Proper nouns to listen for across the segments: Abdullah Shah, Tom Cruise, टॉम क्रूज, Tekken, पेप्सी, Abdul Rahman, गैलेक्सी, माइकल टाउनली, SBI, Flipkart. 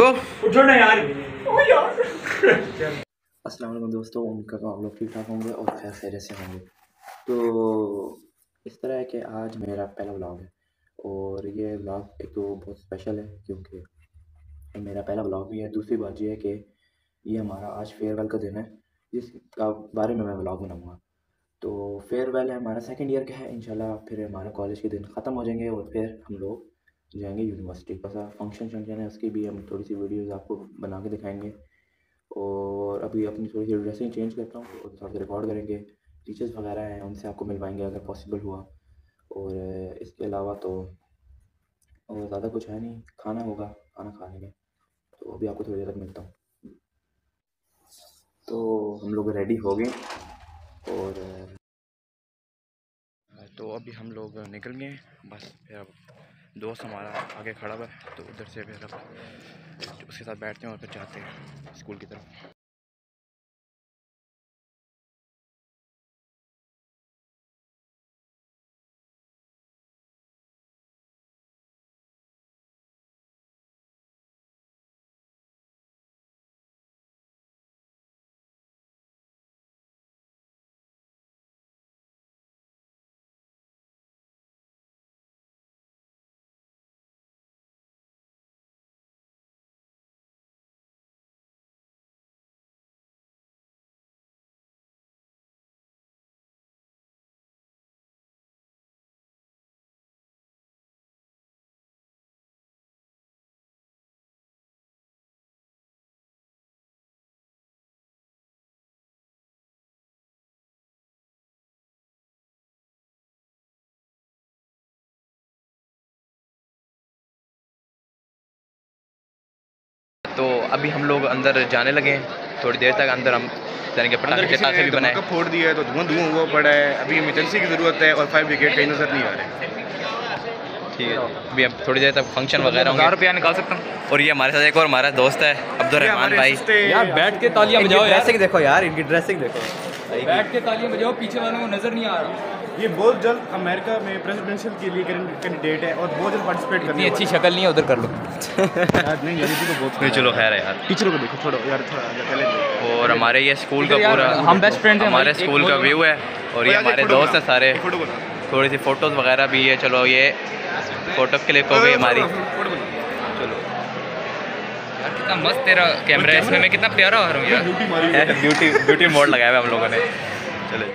पको उठो ना यार। अस्सलाम वालेकुम दोस्तों, उम्मीद करता हूँ आप लोग ठीक ठाक होंगे और खैर खैरियत से होंगे। तो इस तरह है कि आज मेरा पहला व्लॉग है और ये व्लॉग एक तो बहुत स्पेशल है क्योंकि मेरा पहला व्लॉग भी है। दूसरी बात यह है कि ये हमारा आज फेयरवेल का दिन है जिसका बारे में मैं व्लॉग बनाऊँगा। तो फेयरवेल है हमारा सेकेंड ईयर का है, इंशाल्लाह फिर हमारा कॉलेज के दिन ख़त्म हो जाएंगे और फिर हम लोग जाएंगे यूनिवर्सिटी का फंक्शन है, उसकी भी हम थोड़ी सी वीडियोस आपको बना के दिखाएंगे। और अभी अपनी थोड़ी सी ड्रेसिंग चेंज करता हूँ और थोड़ा सा रिकॉर्ड करेंगे, टीचर्स वगैरह हैं उनसे आपको मिलवाएंगे अगर पॉसिबल हुआ। और इसके अलावा तो और ज़्यादा कुछ है नहीं, खाना होगा, खाना खा लेंगे। तो अभी आपको थोड़ी देर तक मिलता हूँ। तो हम लोग रेडी हो गए और तो अभी हम लोग निकल गए बस। फिर अब दोस्त हमारा आगे खड़ा हुआ है तो उधर से फिर उसके साथ बैठते हैं और फिर जाते हैं स्कूल की तरफ। तो अभी हम लोग अंदर जाने लगे हैं, थोड़ी देर तक अंदर हम जाने के पटाखे से भी बनाए। फोड़ दिया है तो धुआं हुआ पड़ा है, अभी इमरजेंसी की ज़रूरत है और 5 ब्रिगेड कहीं नज़र नहीं आ रहे। ठीक है, अभी हम थोड़ी देर तक फंक्शन वगैरह होंगे। 1000 रुपया निकाल सकता हूँ। और ये हमारे साथ एक और हमारा दोस्त है अब्दुल रहमान भाई। यार बैठ के तालियां बजाओ, ड्रेसिंग देखो यार, इनकी ड्रेसिंग देखो, बैठ के तालियां बजाओ, पीछे वालों को नज़र नहीं आ रहा। ये बहुत जल्द अमेरिका में प्रेसिडेंशियल के लिए कैंडिडेट है और बहुत जल्द पार्टिसिपेट करनी है। अच्छी शक्ल नहीं है, उधर कर लो। यार नहीं, तो बहुत चलो खैर है यार, टीचरों को देखो थोड़ा यार, थोड़ा पहले। और हमारे ये स्कूल का पूरा हम बेस्ट फ्रेंड हैं, हमारे स्कूल का व्यू है और ये हमारे दोस्त हैं सारे। थोड़ी सी फोटोज़ वगैरह भी है। चलो ये फ़ोटो क्लिप हो गई हमारी। चलो यार कितना मस्त तेरा कैमरा है, इसमें मैं कितना प्यारा हो रहा हूँ यार। ब्यूटी मोड लगाया हुआ हम लोगों ने। चले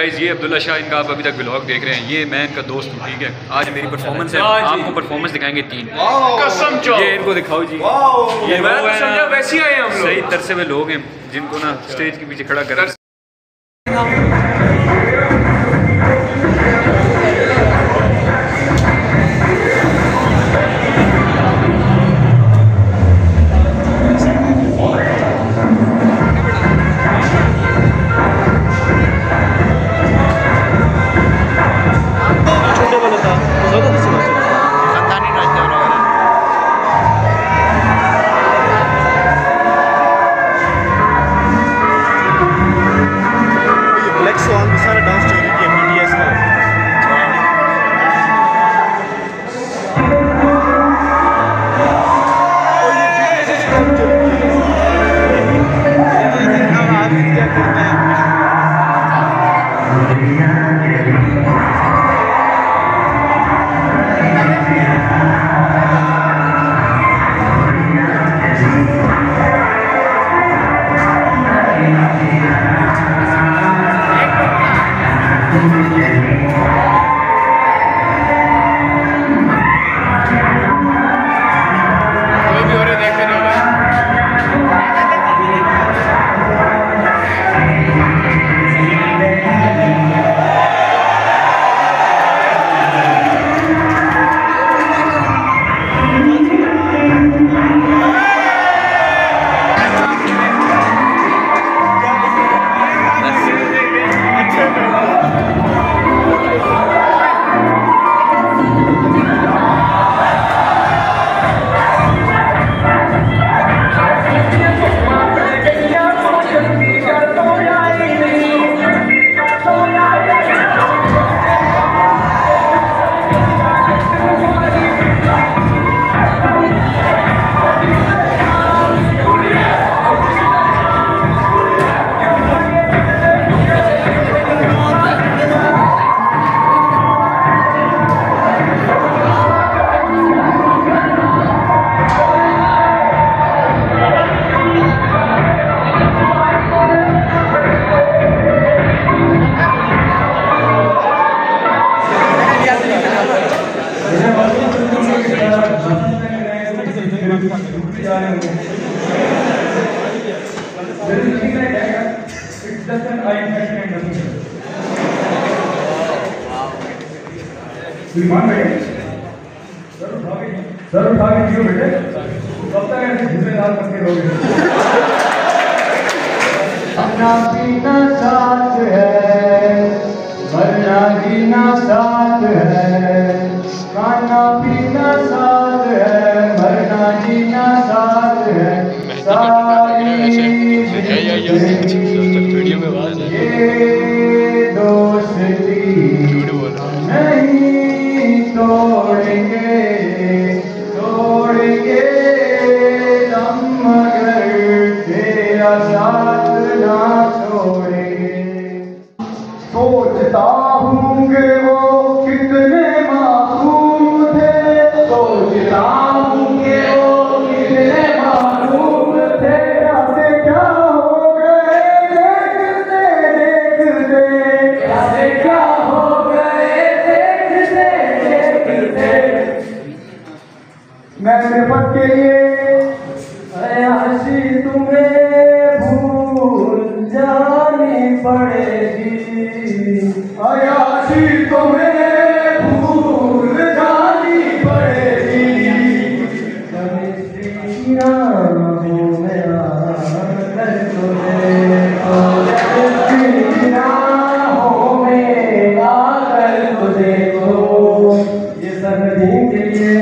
गाइस, ये अब्दुल्ला शाह, इनका आप अभी तक ब्लॉग देख रहे हैं, ये मैं इनका दोस्त हूँ। ठीक है, आज मेरी परफॉर्मेंस है, आपको परफॉर्मेंस दिखाएंगे 3। कसम ये इनको दिखाओ जी, ये वैसे आए हम लोग, सही तरसे में लोग हैं जिनको ना स्टेज के पीछे खड़ा कर। श्रीमान बैठे सर उठा के जियो बेटे, कब तक ऐसे जिम्मेदार बनते रहोगे? अपना पीना साथ है, मरना जीना साथ है, खाना पीना साथ है, मरना जीना साथ है, सारी जिंदगी ये दोस्ती नहीं तोड़ेंगे। सोचता हूँ कि वो कितने मासूम थे, सोचता हूँ कि वो कितने मासूम थे, ऐसे क्या हो गए देखते देखते, ऐसे क्या हो गए देखते देखते। मैं सिर्फ के लिए हंसी तुम्हें भूल जानी पड़ेगी, अयाशी तुम्हें भूल जानी पड़ेगी। ये सब दिन के लिए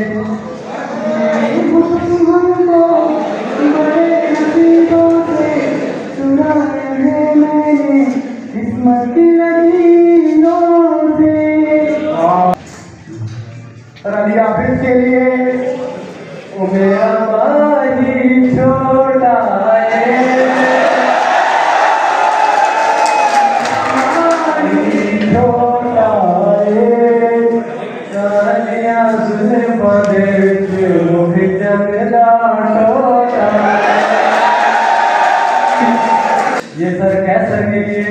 के लिए मेरा भाई छोटा है, छोटा है, सुने बदल क्यों जंगला छोटा है। ये सर कह सकेंगे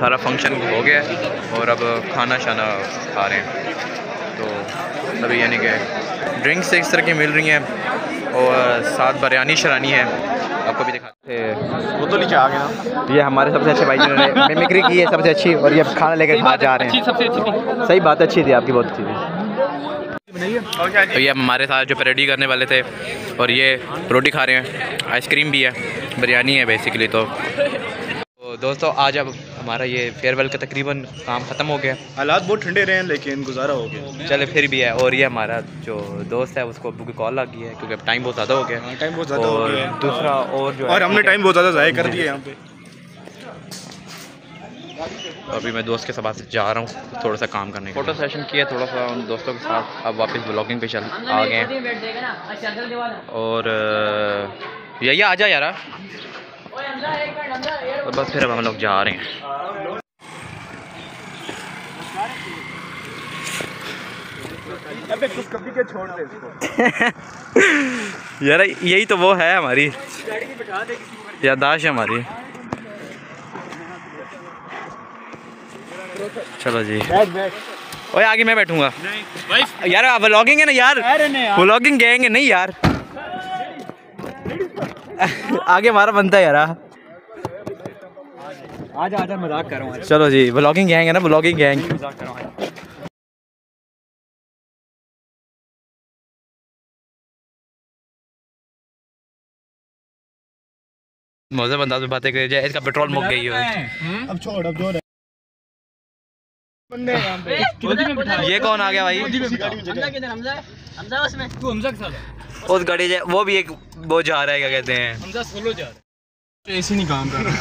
सारा फंक्शन हो गया और अब खाना शाना खा रहे हैं। तो अभी यानी कि ड्रिंक्स एक तरह की मिल रही हैं और साथ बिरयानी शरानी है, आपको भी दिखाते हैं। वो तो नीचे आ गया, ये हमारे सबसे अच्छे भाई जिन्होंने मिमिक्री की है सबसे अच्छी, और ये खाना लेकर खा जा रहे हैं। सही बात अच्छी थी आपकी, बहुत अच्छी थी। तो ये हमारे साथ जो पैरोडी करने वाले थे, और ये रोटी खा रहे हैं, आइसक्रीम भी है, बिरयानी है बेसिकली। तो दोस्तों आज अब हमारा ये फेयरवेल का तकरीबन काम ख़त्म हो गया। हालात बहुत ठंडे रहे हैं लेकिन गुजारा हो गया, चले फिर भी है। और ये हमारा जो दोस्त है उसको अब्बू की कॉल आ गई है क्योंकि अब टाइम बहुत ज़्यादा हो गया है, टाइम बहुत ज़्यादा हो गया है। दूसरा और जो और हमने टाइम बहुत ज़्यादा ज़ाया कर दिया यहाँ पे। अभी मैं दोस्त के साथ जा रहा हूँ थोड़ा सा काम करने, फ़ोटो सेशन किया थोड़ा सा उन दोस्तों के साथ। अब वापस ब्लॉगिंग पे चल आ गए। और यही आ जाए यार, तो बस फिर अब हम लोग जा रहे हैं। अबे कुछ कभी के छोड़ दे इसको। यार यही तो वो है हमारी याददाश्त है हमारी। चलो जी, ओए आगे मैं बैठूंगा यार। आप व्लॉगिंग है ना यार, व्लॉगिंग गैंग है नहीं यार। आगे हमारा बनता है यार, आज आजा मजाक कर रहा हूँ। चलो जी, व्लॉगिंग गैंग है ना, व्लॉगिंग गैंग। मज़े बंदा में बातें करी जाए, इसका पेट्रोल मुक गई है। अब छोड़, अब जोर ये कौन आ गया भाई? उस गाड़ी से वो भी एक वो जा रहा है, क्या कहते हैं, हमजा सोलो जा रहा है। ऐसे नहीं काम कर रहा,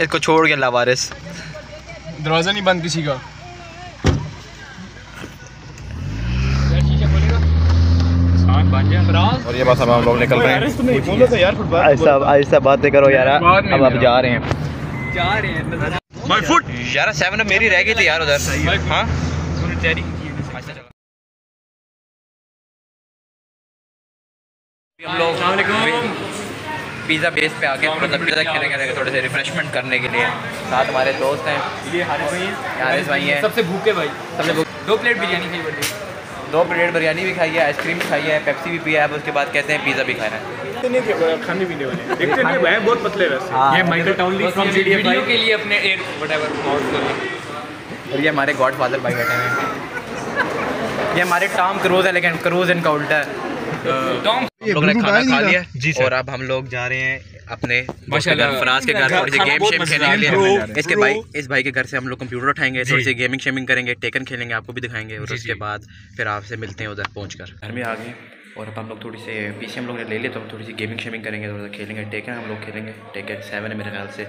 इसको छोड़ के लावारिस। दरवाजा नहीं बंद किसी का। और ये बस अब हम लोग निकल रहे हैं। ऐसा ऐसा बातें करो यार, अब आप जा रहे हैं, जा रहे हैं। माय फुट यार, 7 मेरी रह गई थी यार उधर। हाँ हम लोग पिज़्ज़ा बेस पे आके मतलब पिज़्ज़ा खेलेंगे थोड़े से रिफ्रेशमेंट करने के लिए। साथ हमारे दोस्त हैं, ये हारिस भाई हैं, सबसे भूखे भाई, सबसे भूखे। 2 प्लेट बिरयानी खाई बड़ी, 2 प्लेट बिरयानी भी खाई है, आइसक्रीम भी खाई है, पेप्सी भी पिया है, उसके बाद कहते हैं पिज़्ज़ा भी खाना है। खाने पीने वाले देखते नहीं भाई, बहुत पतले रहे। ये माइकल टाउनली वीडियो के लिए अपने एयर व्हाटएवर नोट कर लें। और ये हमारे गॉडफादर भाई बैठे हैं, ये हमारे टॉम क्रूज है, लेकिन क्रूज इनका उल्टा है। टॉम लोग ने खाना खा लिया जी, और अब हम लोग जा रहे हैं अपने माशाल्लाह फ्रांस के घर, थोड़ी सी गेम शेम खेलने के लिए। इसके भाई इस भाई के घर से हम लोग कंप्यूटर उठाएंगे, थोड़ी सी गेमिंग शेमिंग करेंगे, टेकन खेलेंगे, आपको भी दिखाएंगे। और उसके बाद फिर आपसे मिलते हैं उधर पहुंचकर। घर में आ गए और अब हम लोग थोड़ी से पीछे हम लोग ने ले लिया, तो हम थोड़ी सी गेमिंग शेमिंग करेंगे, थोड़ा सा खेलेंगे टेकन। हम लोग खेलेंगे टेकन 7 है मेरे ख्याल से,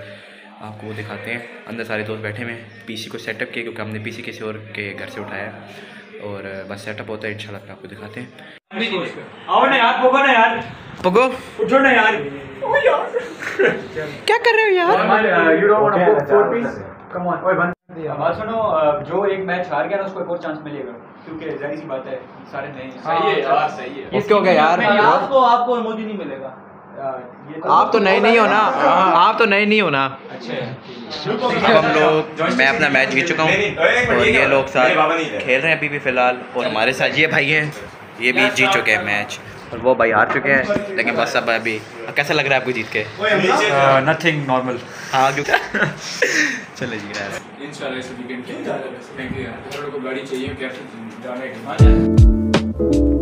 आपको वो दिखाते हैं। अंदर सारे दोस्त बैठे हुए हैं, पीसी को सेटअप किया क्योंकि हमने पीसी किसी और के घर से उठाया है। और बस सेटअप होता है इंशाल्लाह, आपको दिखाते हैं। आओ ना यार, पगो ना यार, पगो उठो ना यार, ओ यार क्या कर रहे हो यार, you don't want to put 4 piece come on. ओए बंद दिया बात सुनो, जो एक मैच हार गया ना उसको एक और चांस मिलेगा, क्योंकि जाहिर सी बात है सारे नहीं। सही है यार, सही है, इसको हो गया यार। आपको इमोजी नहीं मिलेगा, आप तो नए नहीं हो ना, आप तो नए नहीं हो ना। अच्छा हम लोग, मैं अपना मैच जीत चुका हूँ और ये लोग साथ खेल रहे हैं अभी भी फिलहाल। और हमारे साथ ये भाई हैं, ये भी जीत चुके हैं मैच, और वो भाई हार चुके हैं। लेकिन बस अब अभी कैसा लग रहा है आपको जीत के? Nothing normal. हाँ चले जी यार।